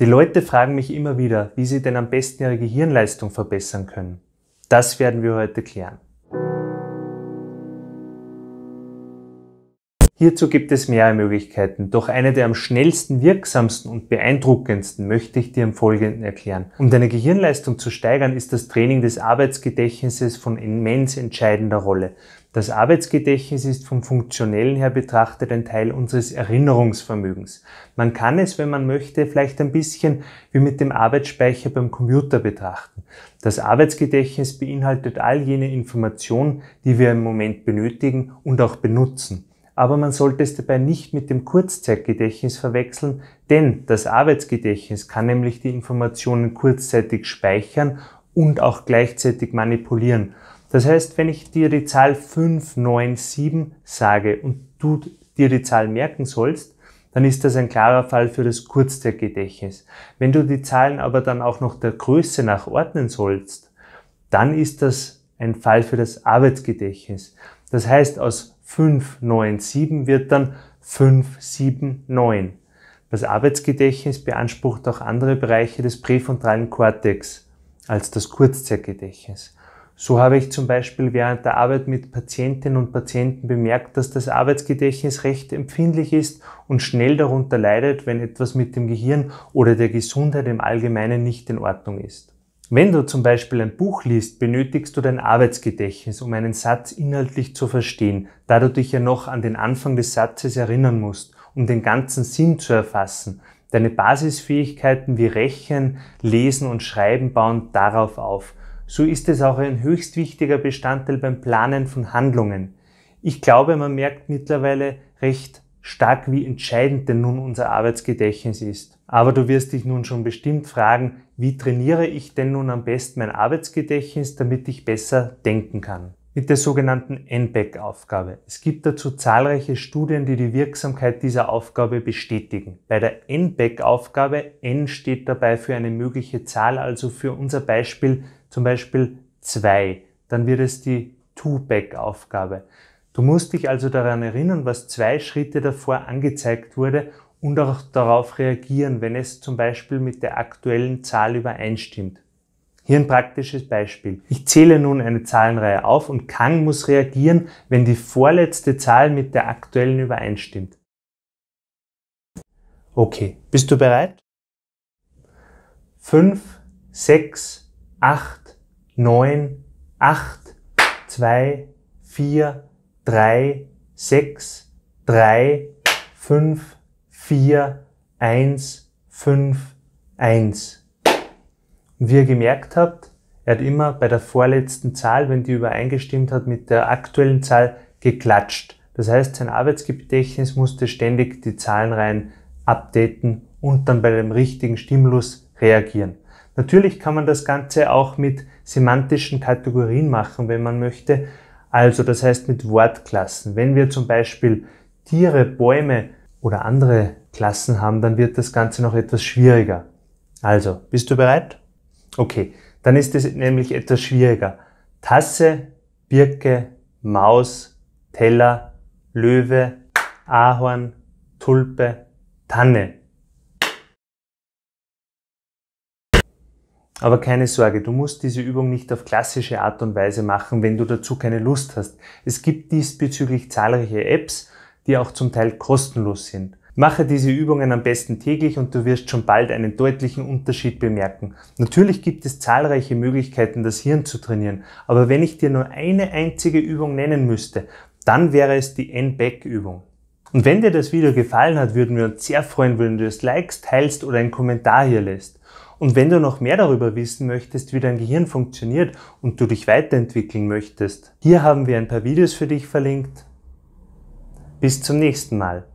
Die Leute fragen mich immer wieder, wie sie denn am besten ihre Gehirnleistung verbessern können. Das werden wir heute klären. Hierzu gibt es mehrere Möglichkeiten, doch eine der am schnellsten, wirksamsten und beeindruckendsten möchte ich dir im Folgenden erklären. Um deine Gehirnleistung zu steigern, ist das Training des Arbeitsgedächtnisses von immens entscheidender Rolle. Das Arbeitsgedächtnis ist vom Funktionellen her betrachtet ein Teil unseres Erinnerungsvermögens. Man kann es, wenn man möchte, vielleicht ein bisschen wie mit dem Arbeitsspeicher beim Computer betrachten. Das Arbeitsgedächtnis beinhaltet all jene Informationen, die wir im Moment benötigen und auch benutzen. Aber man sollte es dabei nicht mit dem Kurzzeitgedächtnis verwechseln, denn das Arbeitsgedächtnis kann nämlich die Informationen kurzzeitig speichern und auch gleichzeitig manipulieren. Das heißt, wenn ich dir die Zahl 597 sage und du dir die Zahl merken sollst, dann ist das ein klarer Fall für das Kurzzeitgedächtnis. Wenn du die Zahlen aber dann auch noch der Größe nach ordnen sollst, dann ist das ein Fall für das Arbeitsgedächtnis. Das heißt, aus 597 wird dann 579. Das Arbeitsgedächtnis beansprucht auch andere Bereiche des präfrontalen Kortex als das Kurzzeitgedächtnis. So habe ich zum Beispiel während der Arbeit mit Patientinnen und Patienten bemerkt, dass das Arbeitsgedächtnis recht empfindlich ist und schnell darunter leidet, wenn etwas mit dem Gehirn oder der Gesundheit im Allgemeinen nicht in Ordnung ist. Wenn du zum Beispiel ein Buch liest, benötigst du dein Arbeitsgedächtnis, um einen Satz inhaltlich zu verstehen, da du dich ja noch an den Anfang des Satzes erinnern musst, um den ganzen Sinn zu erfassen. Deine Basisfähigkeiten wie Rechnen, Lesen und Schreiben bauen darauf auf. So ist es auch ein höchst wichtiger Bestandteil beim Planen von Handlungen. Ich glaube, man merkt mittlerweile recht stark, wie entscheidend denn nun unser Arbeitsgedächtnis ist. Aber du wirst dich nun schon bestimmt fragen, wie trainiere ich denn nun am besten mein Arbeitsgedächtnis, damit ich besser denken kann? Mit der sogenannten N-Back-Aufgabe. Es gibt dazu zahlreiche Studien, die die Wirksamkeit dieser Aufgabe bestätigen. Bei der N-Back-Aufgabe, N steht dabei für eine mögliche Zahl, also für unser Beispiel zum Beispiel 2. Dann wird es die 2-Back-Aufgabe. Du musst dich also daran erinnern, was 2 Schritte davor angezeigt wurde und auch darauf reagieren, wenn es zum Beispiel mit der aktuellen Zahl übereinstimmt. Hier ein praktisches Beispiel. Ich zähle nun eine Zahlenreihe auf und Kang muss reagieren, wenn die vorletzte Zahl mit der aktuellen übereinstimmt. Okay, bist du bereit? 5, 6, 8, 9, 8, 2, 4, 3, 6, 3, 5, 4, 1, 5, 1. Und wie ihr gemerkt habt, er hat immer bei der vorletzten Zahl, wenn die übereingestimmt hat mit der aktuellen Zahl, geklatscht. Das heißt, sein Arbeitsgedächtnis musste ständig die Zahlenreihen updaten und dann bei dem richtigen Stimulus reagieren. Natürlich kann man das Ganze auch mit semantischen Kategorien machen, wenn man möchte. Also das heißt mit Wortklassen. Wenn wir zum Beispiel Tiere, Bäume oder andere Klassen haben, dann wird das Ganze noch etwas schwieriger. Also, bist du bereit? Okay, dann ist es nämlich etwas schwieriger. Tasse, Birke, Maus, Teller, Löwe, Ahorn, Tulpe, Tanne. Aber keine Sorge, du musst diese Übung nicht auf klassische Art und Weise machen, wenn du dazu keine Lust hast. Es gibt diesbezüglich zahlreiche Apps, die auch zum Teil kostenlos sind. Mache diese Übungen am besten täglich und du wirst schon bald einen deutlichen Unterschied bemerken. Natürlich gibt es zahlreiche Möglichkeiten, das Hirn zu trainieren, aber wenn ich dir nur eine einzige Übung nennen müsste, dann wäre es die N-Back-Übung. Und wenn dir das Video gefallen hat, würden wir uns sehr freuen, wenn du es likest, teilst oder einen Kommentar hier lässt. Und wenn du noch mehr darüber wissen möchtest, wie dein Gehirn funktioniert und du dich weiterentwickeln möchtest, hier haben wir ein paar Videos für dich verlinkt. Bis zum nächsten Mal.